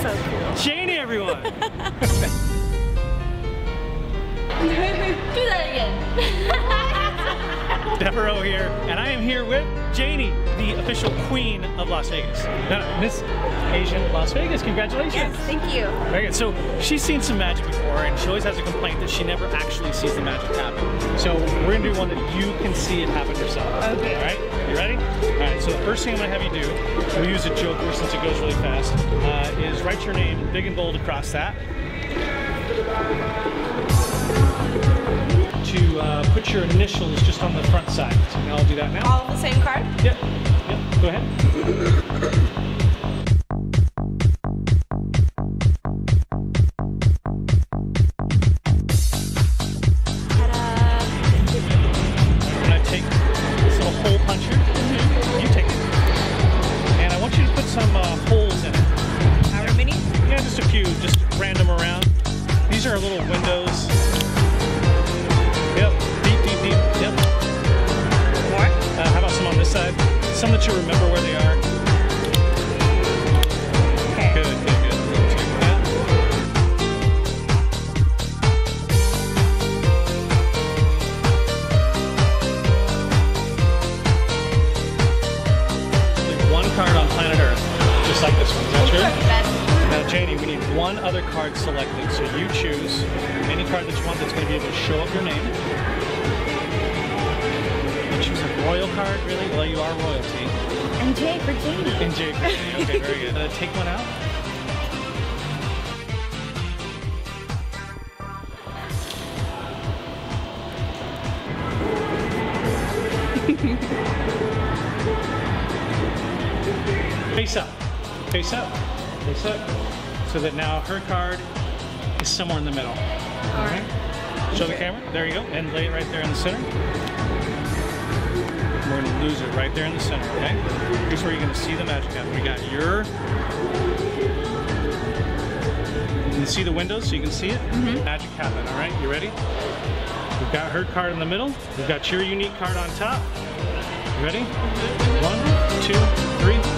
so cool. Jannie, everyone! Do that again. Devereaux here, and I am here with Jannie, the official queen of Las Vegas. No, Ms Asian Las Vegas, congratulations. Yes, thank you. Very good. So she's seen some magic before, and she always has a complaint that she never actually sees the magic happen. So we're gonna do one that you can see it happen yourself. Okay. All right. You ready? All right, so the first thing I'm going to have you do, we use a joker since it goes really fast, is write your name big and bold across that. To put your initials just on the front side. So I'll do that now. All the same card? Yep. Yep. Go ahead. Just random around. These are little windows. Yep. Deep, deep, deep. Yep. More? How about some on this side? Some that you remember where they are. Okay. Good, good, good. Check that. There's one card on planet Earth, just like this one. Is that true? Now, Jannie, we need one other card selected, so you choose any card that you want that's going to be able to show up your name. You choose a royal card, really? Well, you are royalty. And J for Jannie. And J for Jannie. Okay, very good. Take one out. Face up. Face up. Face up, so that now her card is somewhere in the middle. All right. Show the camera. There you go. And lay it right there in the center. We're going to lose it right there in the center, okay? Here's where you're going to see the magic happen. We got your... You can see the windows, so you can see it. Magic happen, all right? You ready? We've got her card in the middle. We've got your unique card on top. You ready? 1, 2, 3.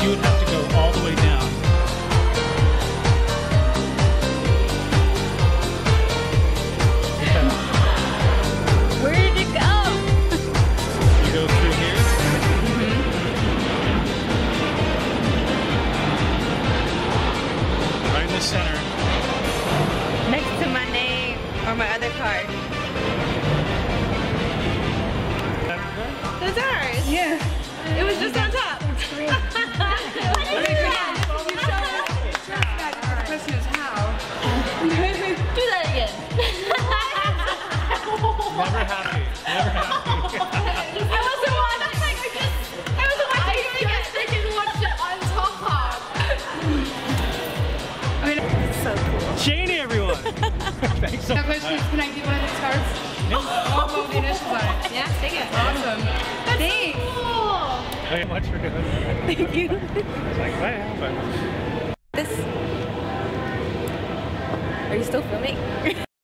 You would have to go all the way down. Yeah. Where did it go? You go through here. Right in the center. Next to my name or my other card. That's ours. Yeah. It was just on top. Never happy. Never happy. It was the one that like I think they can watch it on top of. I mean, it's so cool. Jannie, everyone. Thanks so much. Can I get one of these cards? Nope. Oh, the initials on it. Yeah, take it. Awesome. Thanks. So cool. Thank you much for doing that. Thank you. I was like, wow. This. Are you still filming?